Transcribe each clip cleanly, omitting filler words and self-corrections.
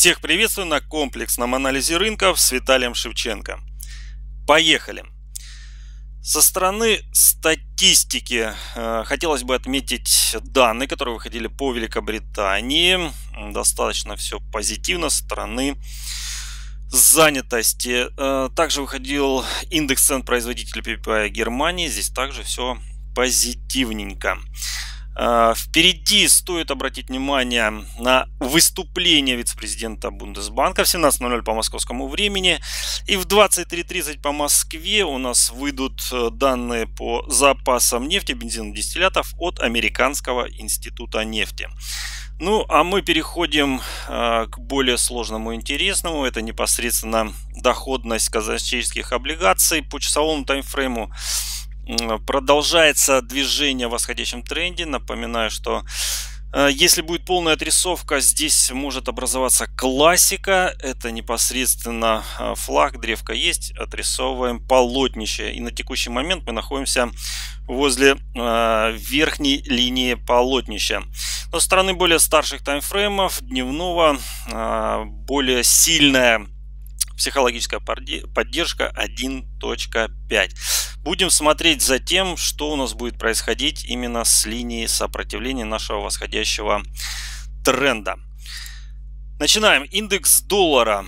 Всех приветствую на комплексном анализе рынков с Виталием Шевченко. Поехали! Со стороны статистики хотелось бы отметить данные, которые выходили по Великобритании. Достаточно все позитивно со стороны занятости. Также выходил индекс цен производителей PPI Германии. Здесь также все позитивненько. Впереди стоит обратить внимание на выступление вице-президента Бундесбанка в 17:00 по московскому времени. И в 23:30 по Москве у нас выйдут данные по запасам нефти, бензина, дистиллятов от Американского института нефти. Ну, а мы переходим к более сложному и интересному. Это непосредственно доходность казначейских облигаций по часовому таймфрейму. Продолжается движение в восходящем тренде. Напоминаю, что если будет полная отрисовка, здесь может образоваться классика. Это непосредственно флаг, древка есть, отрисовываем полотнище. И на текущий момент мы находимся возле верхней линии полотнища. Но со стороны более старших таймфреймов, дневного, более сильная психологическая поддержка 1.5. Будем смотреть за тем, что у нас будет происходить именно с линией сопротивления нашего восходящего тренда. Начинаем. Индекс доллара.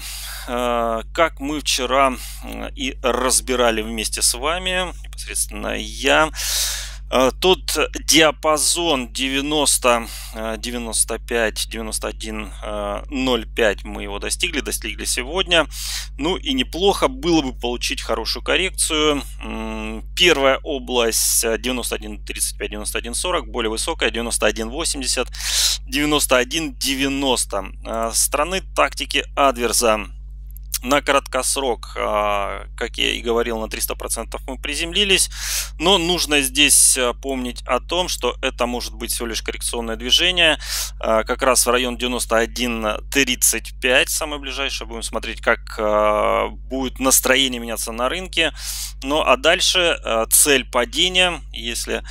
Как мы вчера и разбирали вместе с вами, непосредственно я, тот диапазон 90, 95, 91, 0,5 мы его достигли сегодня. Ну и неплохо было бы получить хорошую коррекцию. Первая область 91,35, 91,40, более высокая 91,80, 91,90. Страны тактики адверса. На краткосрок, как я и говорил, на 300% мы приземлились. Но нужно здесь помнить о том, что это может быть всего лишь коррекционное движение. Как раз в район 91.35, самое ближайшее. Будем смотреть, как будет настроение меняться на рынке. Ну а дальше цель падения, если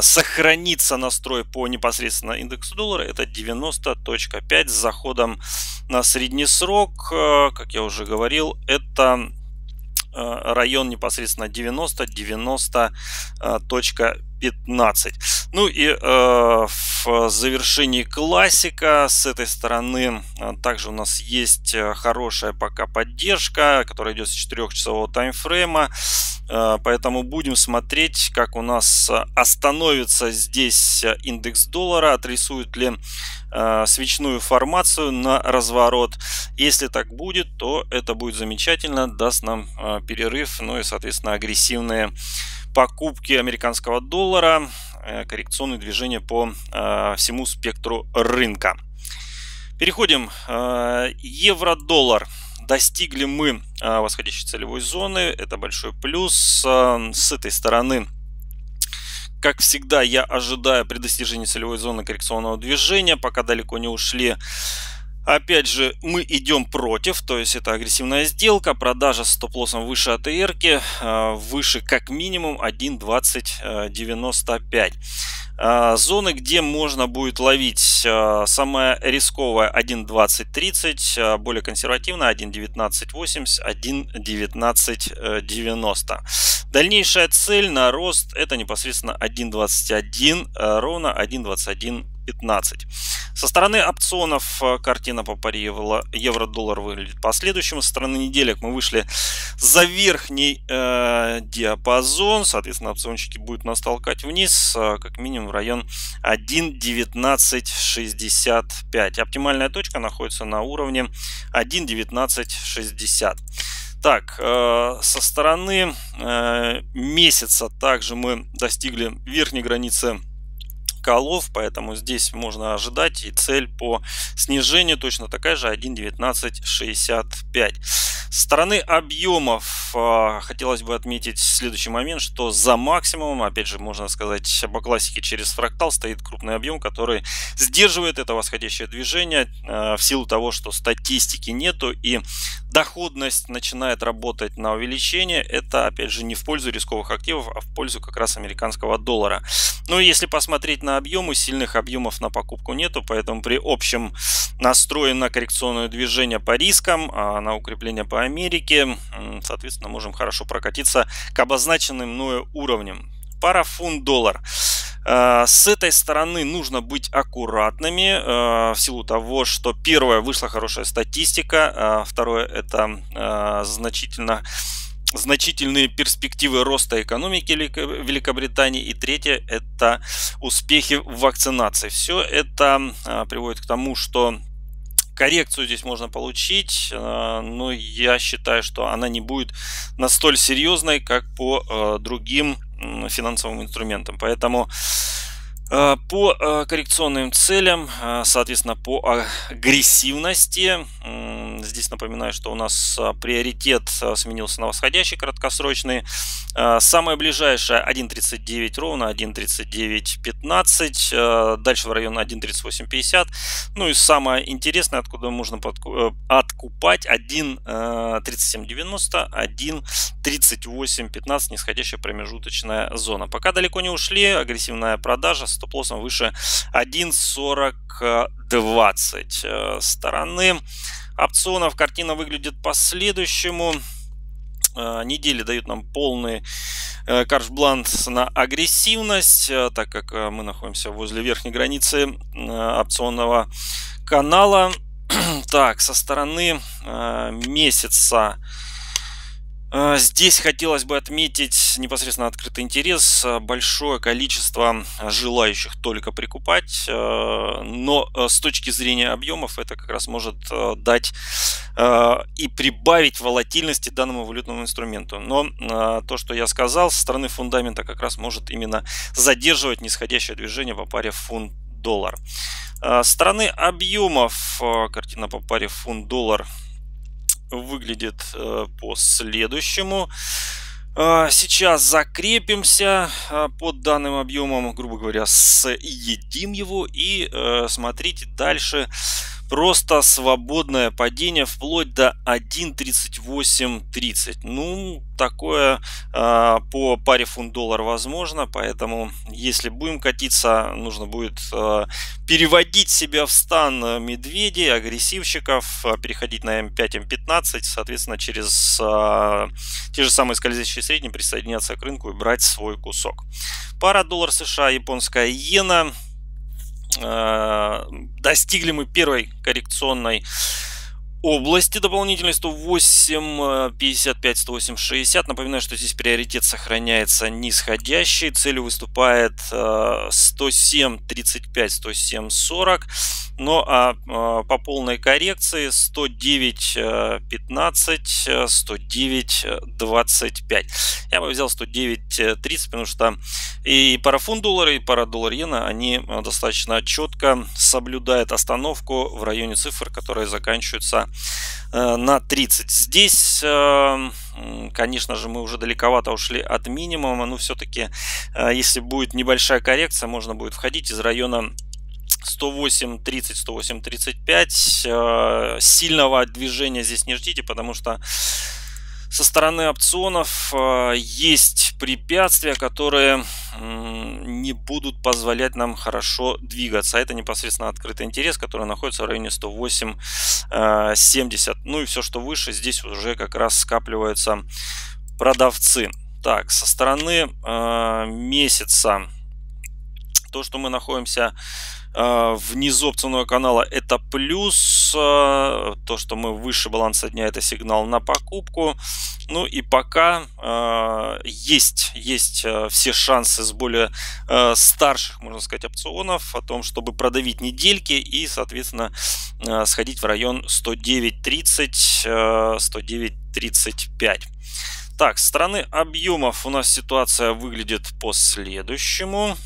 сохранится настрой по непосредственно индексу доллара, это 90.5 с заходом на средний срок. Как я уже говорил, это район непосредственно 90-90.15. Ну и в завершении классика с этой стороны также у нас есть хорошая пока поддержка, которая идет с 4-часового таймфрейма. Поэтому будем смотреть, как у нас остановится здесь индекс доллара, отрисует ли свечную формацию на разворот. Если так будет, то это будет замечательно, даст нам перерыв, ну и, соответственно, агрессивные покупки американского доллара, коррекционные движения по всему спектру рынка. Переходим. Евро-доллар. Достигли мы восходящей целевой зоны, это большой плюс. С этой стороны, как всегда, я ожидаю при достижении целевой зоны коррекционного движения, пока далеко не ушли. Опять же, мы идем против, то есть это агрессивная сделка, продажа с стоп-лоссом выше АТР-ки, выше как минимум 1.2095. Зоны, где можно будет ловить, самая рисковая 1.2030, более консервативная 1.1980, 1.1990. Дальнейшая цель на рост это непосредственно 1.21, ровно 1.2115. Со стороны опционов картина по паре евро-доллар выглядит по-следующему. Со стороны неделек мы вышли за верхний диапазон. Соответственно, опционщики будут нас толкать вниз, как минимум в район 1.1965. Оптимальная точка находится на уровне 1.1960. Так, со стороны месяца также мы достигли верхней границы колов, поэтому здесь можно ожидать и цель по снижению точно такая же 1.1965. Со стороны объемов хотелось бы отметить следующий момент, что за максимумом, опять же, можно сказать, по классике через фрактал стоит крупный объем, который сдерживает это восходящее движение в силу того, что статистики нету и доходность начинает работать на увеличение. Это, опять же, не в пользу рисковых активов, а в пользу как раз американского доллара. Но если посмотреть на объемы, сильных объемов на покупку нету, поэтому при общем настрое на коррекционное движение по рискам, на укрепление по Америке, соответственно, можем хорошо прокатиться к обозначенным мною уровням. Пара фунт-доллар. С этой стороны нужно быть аккуратными в силу того, что первое, вышла хорошая статистика, второе, это значительные перспективы роста экономики Великобритании, и третье, это успехи в вакцинации. Все это приводит к тому, что коррекцию здесь можно получить, но я считаю, что она не будет настолько серьезной, как по другим финансовым инструментам. Поэтому по коррекционным целям, соответственно, по агрессивности, здесь напоминаю, что у нас приоритет сменился на восходящий краткосрочный. Самое ближайшее 1.39 ровно, 1.39.15, дальше в район 1.38.50. Ну и самое интересное, откуда можно откупать, 1.37.90, 1.38.15, нисходящая промежуточная зона. Пока далеко не ушли, агрессивная продажа, стоп-лоссом выше 1.40.20. Стороны опционов картина выглядит по-следующему. Недели дают нам полный карт-бланс на агрессивность, так как мы находимся возле верхней границы опционного канала. Так, со стороны месяца здесь хотелось бы отметить непосредственно открытый интерес, большое количество желающих только прикупать, но с точки зрения объемов это как раз может дать и прибавить волатильности данному валютному инструменту. Но то, что я сказал, со стороны фундамента как раз может именно задерживать нисходящее движение по паре фунт-доллар. Со стороны объемов картина по паре фунт-доллар выглядит по-следующему. Сейчас закрепимся под данным объемом, грубо говоря, съедим его и смотрите дальше. Просто свободное падение вплоть до 1.38.30. Ну, такое по паре фунт-доллар возможно, поэтому если будем катиться, нужно будет переводить себя в стан медведей, агрессивщиков, переходить на М5, М15, соответственно, через те же самые скользящие средние присоединяться к рынку и брать свой кусок. Пара доллар США, японская иена. Достигли мы первой коррекционной области дополнительной 108.55-108.60. Напоминаю, что здесь приоритет сохраняется нисходящий. Целью выступает 107.35-107.40. Но по полной коррекции 109.15, 109.25. Я бы взял 109.30, потому что и пара фунт-доллара, и пара доллар-иена, они достаточно четко соблюдают остановку в районе цифр, которые заканчиваются на 30. Здесь, конечно же, мы уже далековато ушли от минимума, но все-таки, если будет небольшая коррекция, можно будет входить из района 108.30-108.35. Сильного движения здесь не ждите, потому что со стороны опционов есть препятствия, которые не будут позволять нам хорошо двигаться. Это непосредственно открытый интерес, который находится в районе 108.70. Ну и все, что выше, здесь уже как раз скапливаются продавцы. Так, со стороны месяца то, что мы находимся внизу опционного канала, это плюс. То, что мы выше баланса дня, это сигнал на покупку. Ну и пока есть все шансы с более старших, можно сказать, опционов о том, чтобы продавить недельки и, соответственно, сходить в район 109.30, 109.35. Так, со стороны объемов у нас ситуация выглядит по-следующему.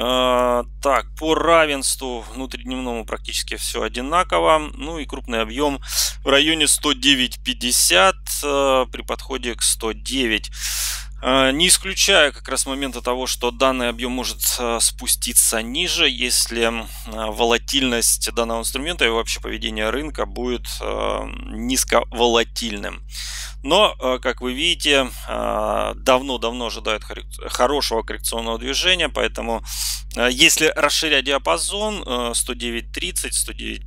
Так, по равенству внутридневному практически все одинаково. Ну и крупный объем в районе 109.50 при подходе к 109. Не исключая как раз момента того, что данный объем может спуститься ниже, если волатильность данного инструмента и вообще поведение рынка будет низковолатильным. Но, как вы видите, давно-давно ожидают хорошего коррекционного движения, поэтому если расширять диапазон 109.30,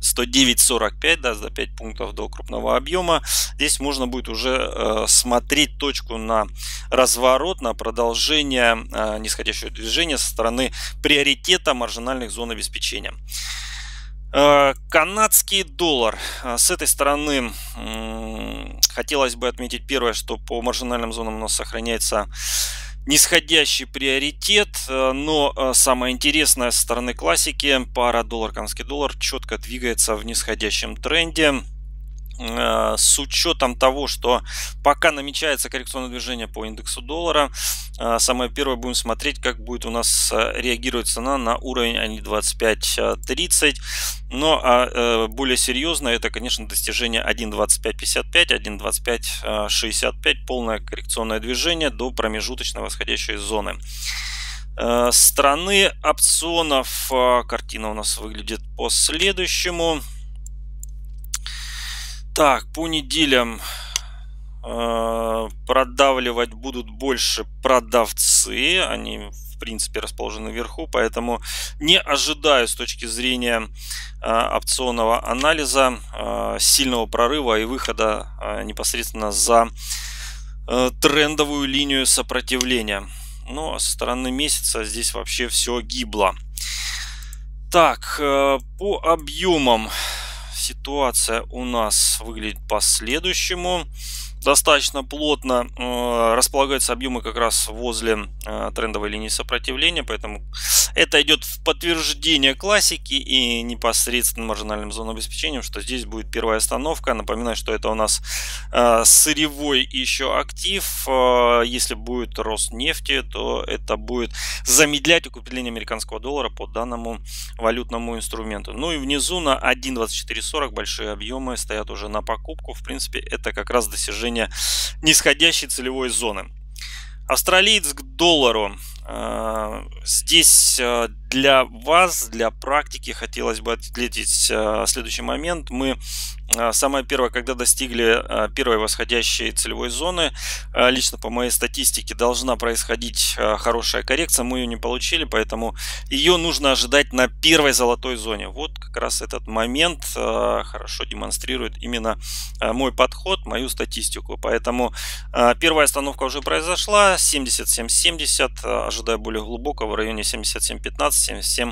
109.45, да, за 5 пунктов до крупного объема, здесь можно будет уже смотреть точку на разворот, на продолжение нисходящего движения со стороны приоритета маржинальных зон обеспечения. Канадский доллар. С этой стороны хотелось бы отметить первое, что по маржинальным зонам у нас сохраняется нисходящий приоритет, но самое интересное со стороны классики, пара доллар-канадский доллар четко двигается в нисходящем тренде. С учетом того, что пока намечается коррекционное движение по индексу доллара, самое первое будем смотреть, как будет у нас реагировать цена на уровень 1.2530. Но более серьезно это, конечно, достижение 1.2555, 1.2565, полное коррекционное движение до промежуточной восходящей зоны. Со стороны опционов картина у нас выглядит по следующему. Так, по неделям продавливать будут больше продавцы, они в принципе расположены вверху, поэтому не ожидаю с точки зрения опционного анализа сильного прорыва и выхода непосредственно за трендовую линию сопротивления. Но со стороны месяца здесь вообще все гибло. Так, по объемам. Ситуация у нас выглядит по-следующему. Достаточно плотно располагаются объемы как раз возле трендовой линии сопротивления, поэтому это идет в подтверждение классики и непосредственно маржинальным зонам обеспечения, что здесь будет первая остановка. Напоминаю, что это у нас сырьевой еще актив. Если будет рост нефти, то это будет замедлять укрепление американского доллара по данному валютному инструменту. Ну и внизу на 1.2440 большие объемы стоят уже на покупку. В принципе, это как раз достижение нисходящей целевой зоны. Австралиец к доллару. Здесь для вас, для практики, хотелось бы отметить следующий момент. Мы самое первое, когда достигли первой восходящей целевой зоны, лично по моей статистике должна происходить хорошая коррекция, мы ее не получили, поэтому ее нужно ожидать на первой золотой зоне. Вот как раз этот момент хорошо демонстрирует именно мой подход, мою статистику. Поэтому первая остановка уже произошла, 77.70, ожидая более глубокого в районе 77.15,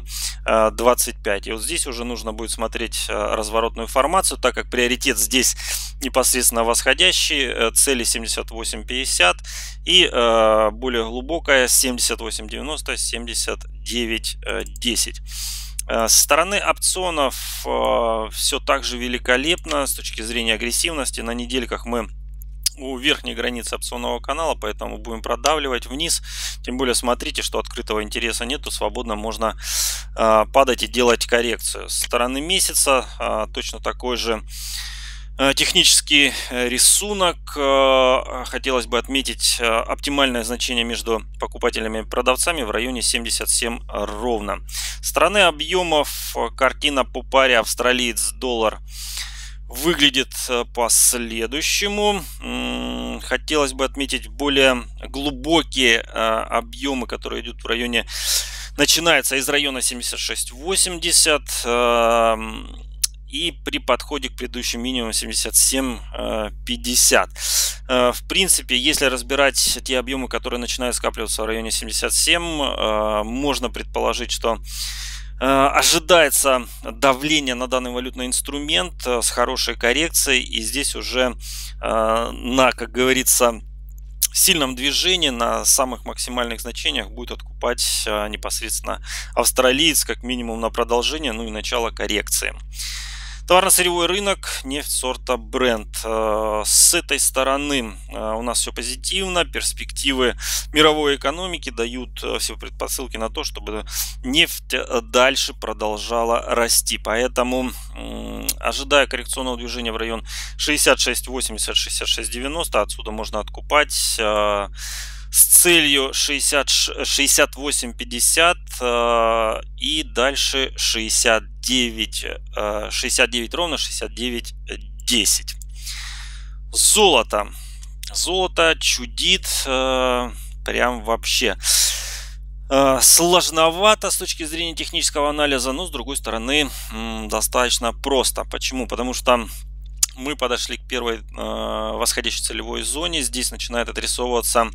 77.25. И вот здесь уже нужно будет смотреть разворотную формацию, так как приоритет здесь непосредственно восходящий, цели 78.50 и более глубокая 78.90, 79.10. Со стороны опционов все так же великолепно с точки зрения агрессивности. На недельках мы у верхней границы опционного канала, поэтому будем продавливать вниз. Тем более смотрите, что открытого интереса нету, свободно можно падать и делать коррекцию. Со стороны месяца точно такой же технический рисунок. Хотелось бы отметить оптимальное значение между покупателями и продавцами в районе 77 ровно. Со стороны объемов картина по паре австралиец-доллар выглядит по-следующему. Хотелось бы отметить более глубокие объемы, которые идут в районе, начинается из района 76.80 и при подходе к предыдущему минимуму 77.50. В принципе, если разбирать те объемы, которые начинают скапливаться в районе 77, можно предположить, что ожидается давление на данный валютный инструмент с хорошей коррекцией, и здесь уже на, как говорится, сильном движении, на самых максимальных значениях будет откупать непосредственно австралиец, как минимум на продолжение, ну и начало коррекции. Товарно-сырьевой рынок, нефть сорта Brent. С этой стороны у нас все позитивно. Перспективы мировой экономики дают все предпосылки на то, чтобы нефть дальше продолжала расти. Поэтому, ожидая коррекционного движения в район 66.80, 66.90, отсюда можно откупать с целью 68.50 и дальше 69 ровно 69.10. Золото чудит прям вообще. Сложновато с точки зрения технического анализа, но с другой стороны достаточно просто. Почему? Потому что мы подошли к первой восходящей целевой зоне. Здесь начинает отрисовываться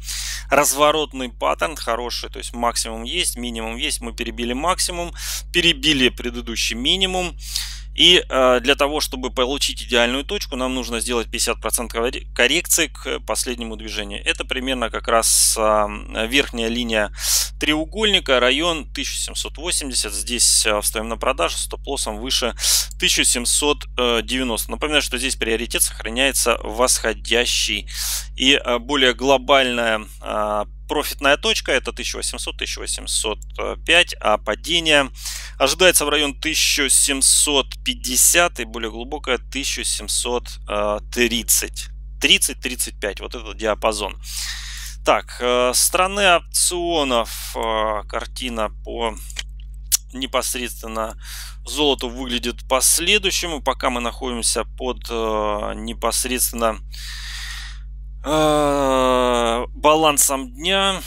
разворотный паттерн хороший. То есть максимум есть, минимум есть. Мы перебили максимум, перебили предыдущий минимум. И для того, чтобы получить идеальную точку, нам нужно сделать 50% коррекции к последнему движению. Это примерно как раз верхняя линия треугольника, район 1780. Здесь встаем на продажу, стоп-лоссом выше 1790. Напоминаю, что здесь приоритет сохраняется восходящий. И более глобальная профитная точка — это 1800-1805, а падение ожидается в район 1750 и более глубокое 1730. 30-35, вот этот диапазон. Так, страны опционов, картина по непосредственно золоту выглядит по-следующему. Пока мы находимся под непосредственно балансом дня,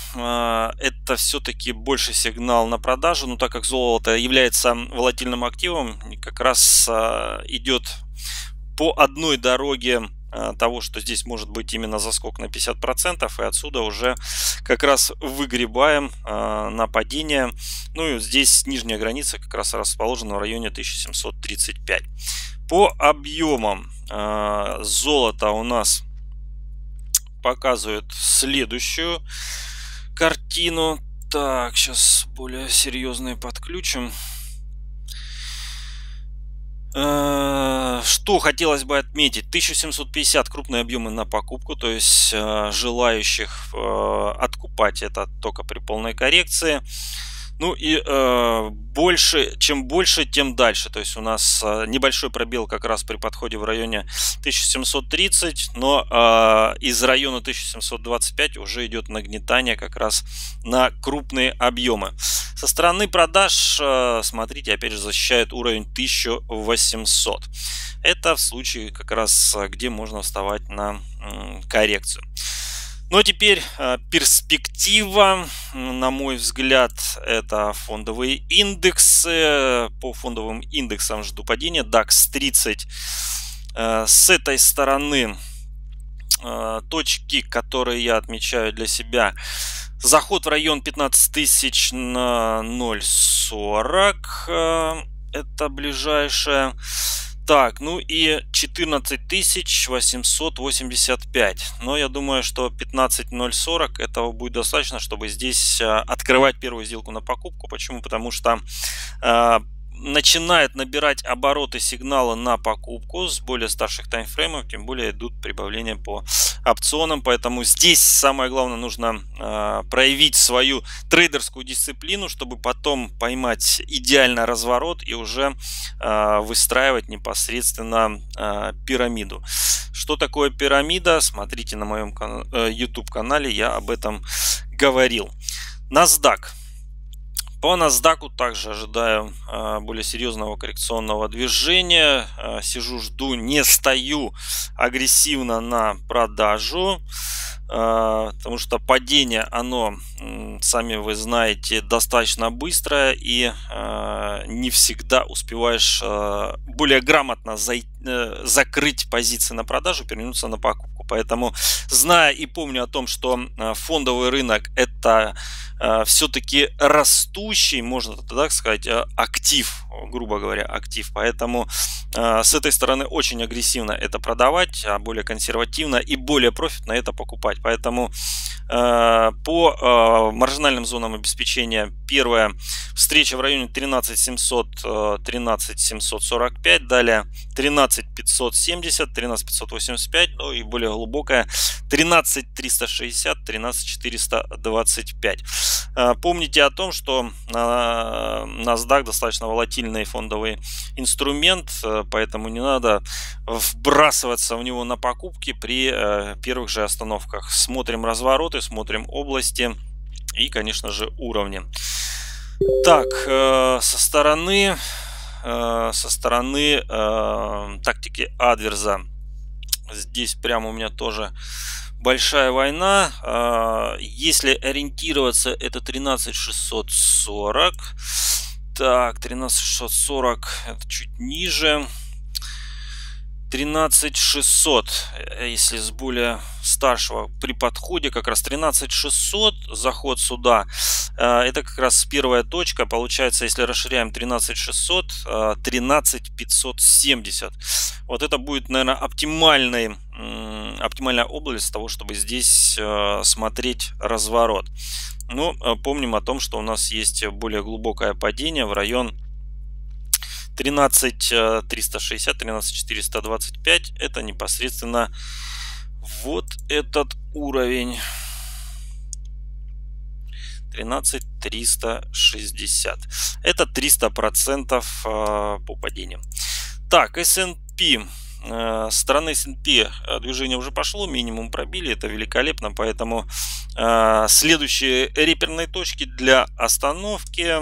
это все-таки больше сигнал на продажу, но так как золото является волатильным активом, как раз идет по одной дороге того, что здесь может быть именно заскок на 50%, и отсюда уже как раз выгребаем на падение. Ну и здесь нижняя граница как раз расположена в районе 1735. По объемам золото у нас показывает следующую картину. Так, сейчас более серьезные подключим. Что хотелось бы отметить: 1750 крупные объемы на покупку, то есть желающих откупать это только при полной коррекции. Ну и чем больше, тем дальше. То есть у нас небольшой пробел как раз при подходе в районе 1730, но из района 1725 уже идет нагнетание как раз на крупные объемы. Со стороны продаж, смотрите, опять же защищает уровень 1800. Это в случае как раз, где можно вставать на коррекцию. Ну а теперь перспектива, на мой взгляд, это фондовые индексы. По фондовым индексам жду падения. DAX-30. С этой стороны точки, которые я отмечаю для себя: заход в район 15040. Это ближайшее. Так, ну и 14885. Но я думаю, что 15040 этого будет достаточно, чтобы здесь открывать первую сделку на покупку. Почему? Потому что начинает набирать обороты сигнала на покупку с более старших таймфреймов, тем более идут прибавления по опционам. Поэтому здесь самое главное, нужно проявить свою трейдерскую дисциплину, чтобы потом поймать идеально разворот и уже выстраивать непосредственно пирамиду. Что такое пирамида? Смотрите на моем YouTube-канале, я об этом говорил. NASDAQ. По NASDAQ также ожидаю более серьезного коррекционного движения. Сижу, жду, не стою агрессивно на продажу, потому что падение, оно, сами вы знаете, достаточно быстрое, и не всегда успеваешь более грамотно закрыть позиции на продажу, перенуться на покупку. Поэтому, зная и помню о том, что фондовый рынок — это все-таки растущий, можно так сказать, актив, грубо говоря, актив. Поэтому с этой стороны очень агрессивно это продавать, а более консервативно и более профитно это покупать. Поэтому По маржинальным зонам обеспечения первая встреча в районе 13700, 13745, далее 13570, 13585, ну и более глубокая 13360, 13425. Помните о том, что NASDAQ достаточно волатильный фондовый инструмент, поэтому не надо вбрасываться в него на покупки при первых же остановках. Смотрим развороты, смотрим области и, конечно же, уровни. Так, со стороны тактики адверса здесь прямо у меня тоже большая война. Если ориентироваться, это 13640. Так, 13640 это чуть ниже. 13600, если с более старшего, при подходе как раз 13600, заход сюда, это как раз первая точка, получается, если расширяем 13600, 13570, вот это будет, наверное, оптимальная область того, чтобы здесь смотреть разворот. Но помним о том, что у нас есть более глубокое падение в район 13360, 13425, это непосредственно вот этот уровень 13360, это 300% по падениям. Так, S&P, со стороны S&P движение уже пошло, минимум пробили, это великолепно, поэтому следующие реперные точки для остановки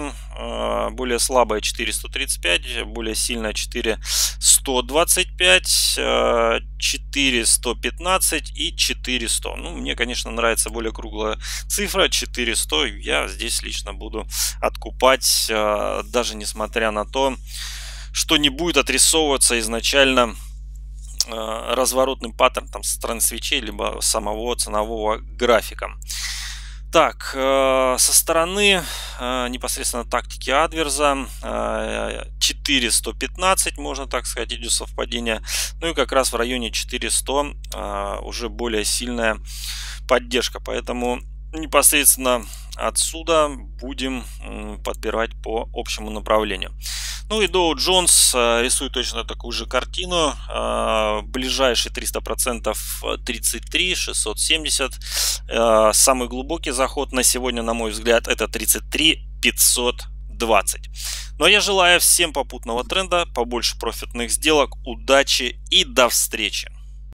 более слабая 4135, более сильная 4125, 4115 и 4100. Ну, мне, конечно, нравится более круглая цифра 4100, я здесь лично буду откупать, даже несмотря на то, что не будет отрисовываться изначально разворотным паттерн там со стороны свечей либо самого ценового графика. Так, со стороны непосредственно тактики адверса 4115, можно так сказать, идет совпадение, ну и как раз в районе 4100 уже более сильная поддержка, поэтому непосредственно отсюда будем подбирать по общему направлению. Ну и Dow Jones рисует точно такую же картину. Ближайший 300% 33 670. Самый глубокий заход на сегодня, на мой взгляд, это 33 520. Ну а я желаю всем попутного тренда, побольше профитных сделок, удачи и до встречи.